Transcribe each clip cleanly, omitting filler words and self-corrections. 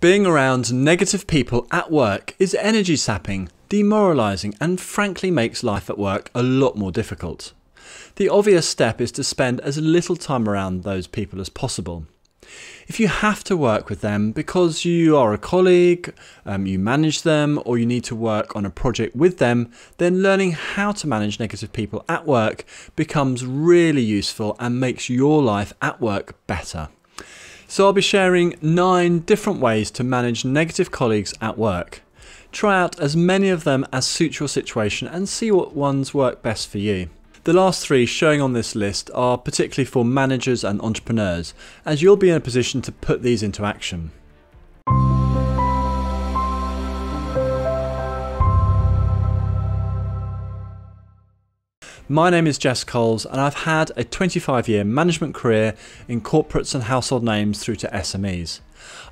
Being around negative people at work is energy sapping, demoralising, and frankly makes life at work a lot more difficult. The obvious step is to spend as little time around those people as possible. If you have to work with them because you are a colleague, you manage them, or you need to work on a project with them, then learning how to manage negative people at work becomes really useful and makes your life at work better. So I'll be sharing 9 different ways to manage negative colleagues at work. Try out as many of them as suits your situation and see what ones work best for you. The last 3 showing on this list are particularly for managers and entrepreneurs, as you'll be in a position to put these into action. My name is Jess Coles, and I've had a 25-year management career in corporates and household names through to SMEs.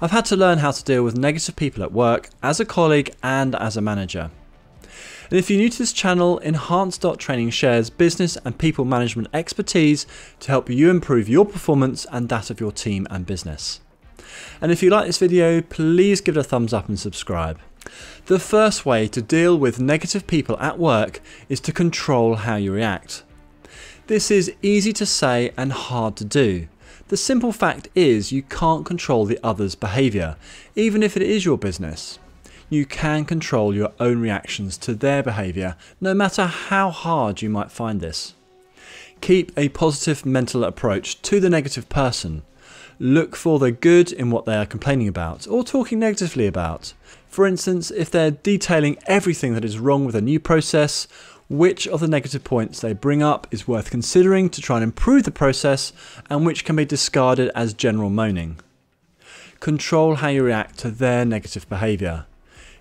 I've had to learn how to deal with negative people at work, as a colleague and as a manager. And if you're new to this channel, Enhance.training shares business and people management expertise to help you improve your performance and that of your team and business. And if you like this video, please give it a thumbs up and subscribe. The first way to deal with negative people at work is to control how you react. This is easy to say and hard to do. The simple fact is you can't control the other's behaviour, even if it is your business. You can control your own reactions to their behaviour, no matter how hard you might find this. Keep a positive mental approach to the negative person. Look for the good in what they are complaining about or talking negatively about. For instance, if they're detailing everything that is wrong with a new process, which of the negative points they bring up is worth considering to try and improve the process, and which can be discarded as general moaning. Control how you react to their negative behaviour.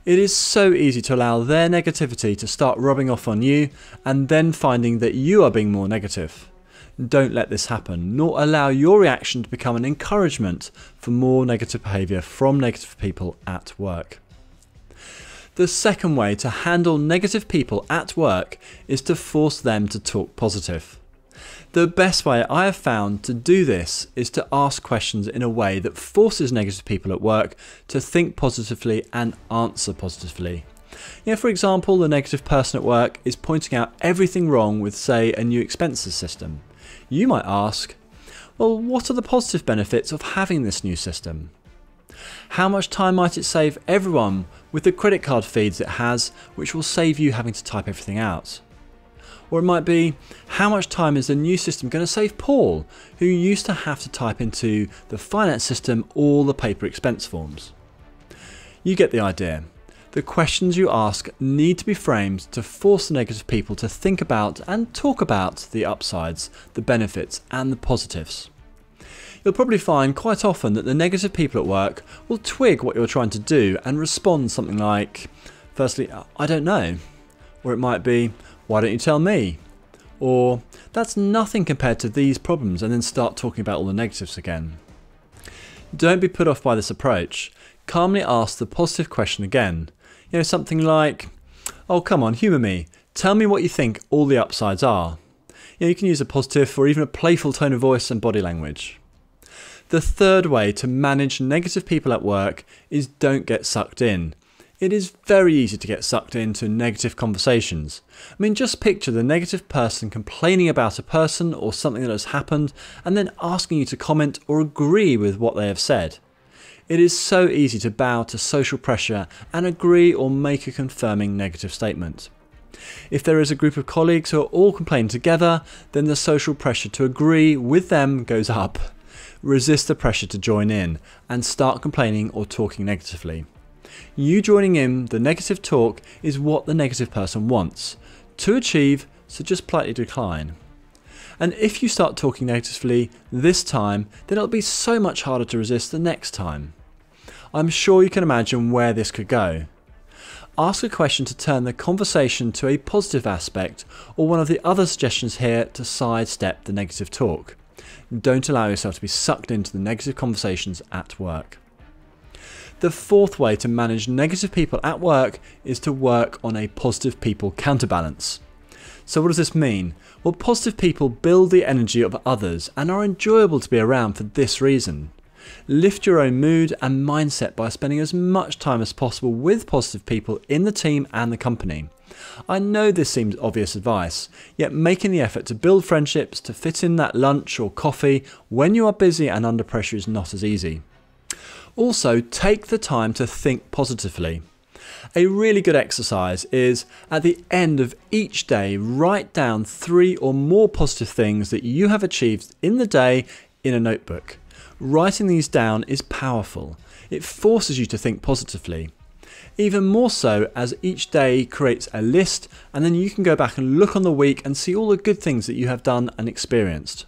It is so easy to allow their negativity to start rubbing off on you and then finding that you are being more negative. Don't let this happen, nor allow your reaction to become an encouragement for more negative behaviour from negative people at work. The second way to handle negative people at work is to force them to talk positive. The best way I have found to do this is to ask questions in a way that forces negative people at work to think positively and answer positively. You know, for example, the negative person at work is pointing out everything wrong with, say, a new expenses system. You might ask, well, what are the positive benefits of having this new system? How much time might it save everyone with the credit card feeds it has, which will save you having to type everything out? Or it might be, how much time is the new system going to save Paul, who used to have to type into the finance system all the paper expense forms? You get the idea. The questions you ask need to be framed to force the negative people to think about and talk about the upsides, the benefits and the positives. You'll probably find quite often that the negative people at work will twig what you're trying to do and respond something like, firstly, I don't know. Or it might be, why don't you tell me? Or, that's nothing compared to these problems, and then start talking about all the negatives again. Don't be put off by this approach. Calmly ask the positive question again. You know, something like, oh come on, humour me. Tell me what you think all the upsides are. You know, you can use a positive or even a playful tone of voice and body language. The third way to manage negative people at work is don't get sucked in. It is very easy to get sucked into negative conversations. I mean, just picture the negative person complaining about a person or something that has happened and then asking you to comment or agree with what they have said. It is so easy to bow to social pressure and agree or make a confirming negative statement. If there is a group of colleagues who are all complaining together, then the social pressure to agree with them goes up. Resist the pressure to join in and start complaining or talking negatively. You joining in the negative talk is what the negative person wants to achieve, so just politely decline. And if you start talking negatively this time, then it'll be so much harder to resist the next time. I'm sure you can imagine where this could go. Ask a question to turn the conversation to a positive aspect, or one of the other suggestions here to sidestep the negative talk. Don't allow yourself to be sucked into the negative conversations at work. The fourth way to manage negative people at work is to work on a positive people counterbalance. So what does this mean? Well, positive people build the energy of others and are enjoyable to be around for this reason. Lift your own mood and mindset by spending as much time as possible with positive people in the team and the company. I know this seems obvious advice, yet making the effort to build friendships, to fit in that lunch or coffee when you are busy and under pressure is not as easy. Also, take the time to think positively. A really good exercise is, at the end of each day, write down 3 or more positive things that you have achieved in the day in a notebook. Writing these down is powerful. It forces you to think positively. Even more so as each day creates a list, and then you can go back and look on the week and see all the good things that you have done and experienced.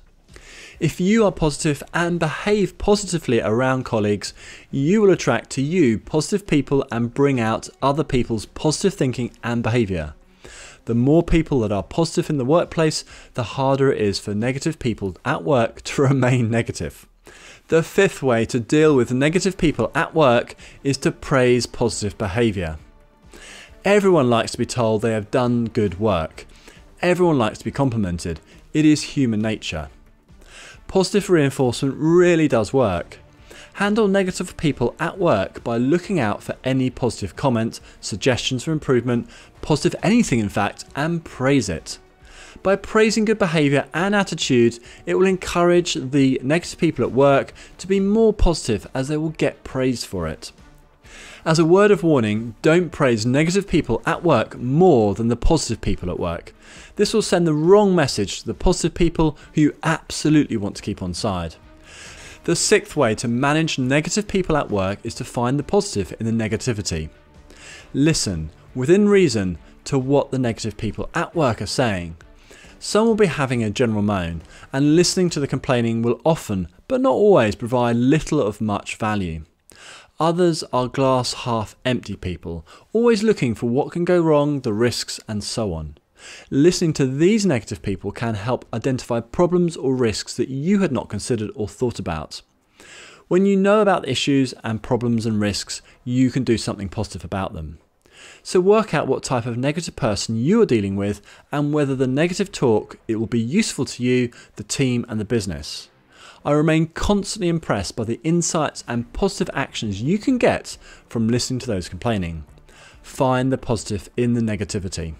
If you are positive and behave positively around colleagues, you will attract to you positive people and bring out other people's positive thinking and behaviour. The more people that are positive in the workplace, the harder it is for negative people at work to remain negative. The 5th way to deal with negative people at work is to praise positive behaviour. Everyone likes to be told they have done good work. Everyone likes to be complimented. It is human nature. Positive reinforcement really does work. Handle negative people at work by looking out for any positive comment, suggestions for improvement, positive anything in fact, and praise it. By praising good behaviour and attitude, it will encourage the negative people at work to be more positive as they will get praised for it. As a word of warning, don't praise negative people at work more than the positive people at work. This will send the wrong message to the positive people who you absolutely want to keep on side. The 6th way to manage negative people at work is to find the positive in the negativity. Listen, within reason, to what the negative people at work are saying. Some will be having a general moan, and listening to the complaining will often, but not always, provide little of much value. Others are glass half empty people, always looking for what can go wrong, the risks, and so on. Listening to these negative people can help identify problems or risks that you had not considered or thought about. When you know about issues and problems and risks, you can do something positive about them. So work out what type of negative person you are dealing with and whether the negative talk it will be useful to you, the team, and the business. I remain constantly impressed by the insights and positive actions you can get from listening to those complaining. Find the positive in the negativity.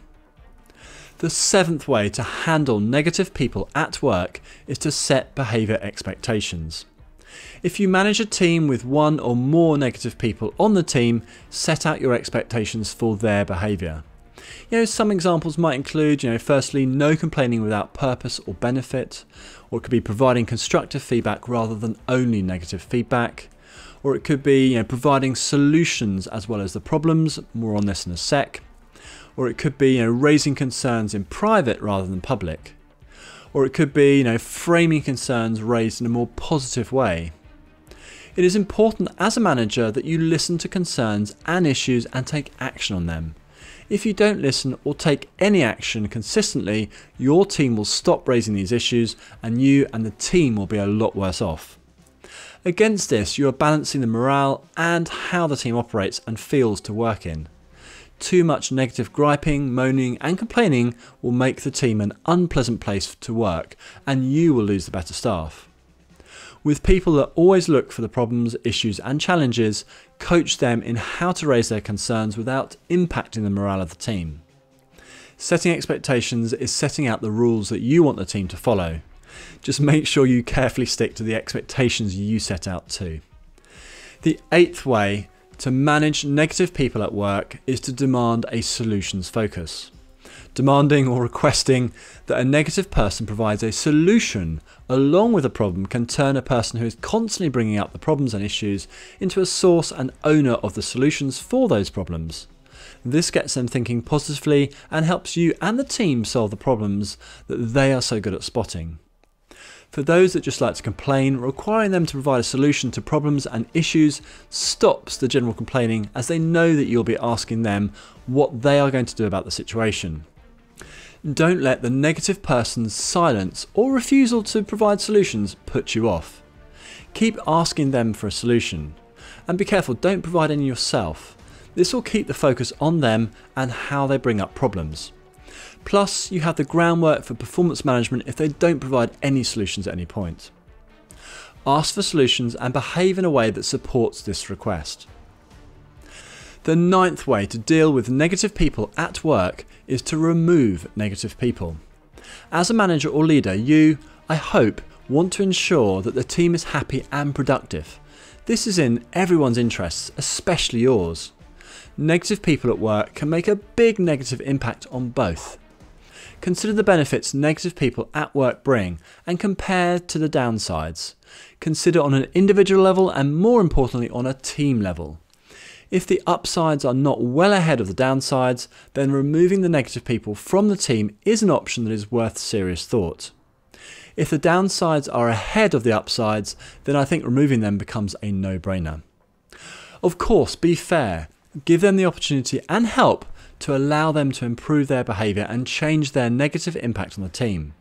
The 7th way to handle negative people at work is to set behaviour expectations. If you manage a team with 1 or more negative people on the team, set out your expectations for their behaviour. Some examples might include, firstly, no complaining without purpose or benefit, or it could be providing constructive feedback rather than only negative feedback, or it could be, providing solutions as well as the problems, more on this in a sec, or it could be, raising concerns in private rather than public, or it could be, framing concerns raised in a more positive way. It is important as a manager that you listen to concerns and issues and take action on them. If you don't listen or take any action consistently, your team will stop raising these issues and you and the team will be a lot worse off. Against this, you are balancing the morale and how the team operates and feels to work in. Too much negative griping, moaning and complaining will make the team an unpleasant place to work and you will lose the better staff. With people that always look for the problems, issues and challenges, coach them in how to raise their concerns without impacting the morale of the team. Setting expectations is setting out the rules that you want the team to follow. Just make sure you carefully stick to the expectations you set out to. The 8th way to manage negative people at work is to demand a solutions focus. Demanding or requesting that a negative person provides a solution along with a problem can turn a person who is constantly bringing up the problems and issues into a source and owner of the solutions for those problems. This gets them thinking positively and helps you and the team solve the problems that they are so good at spotting. For those that just like to complain, requiring them to provide a solution to problems and issues stops the general complaining as they know that you'll be asking them what they are going to do about the situation. Don't let the negative person's silence or refusal to provide solutions put you off. Keep asking them for a solution. And be careful, don't provide any yourself. This will keep the focus on them and how they bring up problems. Plus, you have the groundwork for performance management if they don't provide any solutions at any point. ask for solutions and behave in a way that supports this request. The ninth way to deal with negative people at work is to remove negative people. As a manager or leader, you, I hope, want to ensure that the team is happy and productive. This is in everyone's interests, especially yours. Negative people at work can make a big negative impact on both. Consider the benefits negative people at work bring and compare to the downsides. Consider on an individual level and, more importantly, on a team level. If the upsides are not well ahead of the downsides, then removing the negative people from the team is an option that is worth serious thought. If the downsides are ahead of the upsides, then I think removing them becomes a no-brainer. Of course, be fair. Give them the opportunity and help to allow them to improve their behaviour and change their negative impact on the team.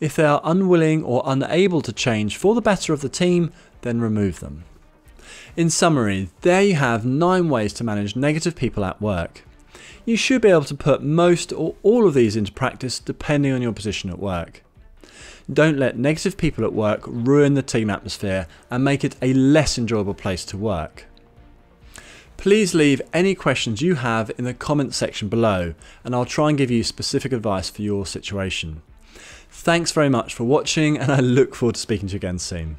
If they are unwilling or unable to change for the better of the team, then remove them. In summary, there you have 9 ways to manage negative people at work. You should be able to put most or all of these into practice depending on your position at work. Don't let negative people at work ruin the team atmosphere and make it a less enjoyable place to work. Please leave any questions you have in the comments section below, and I'll try and give you specific advice for your situation. Thanks very much for watching, and I look forward to speaking to you again soon.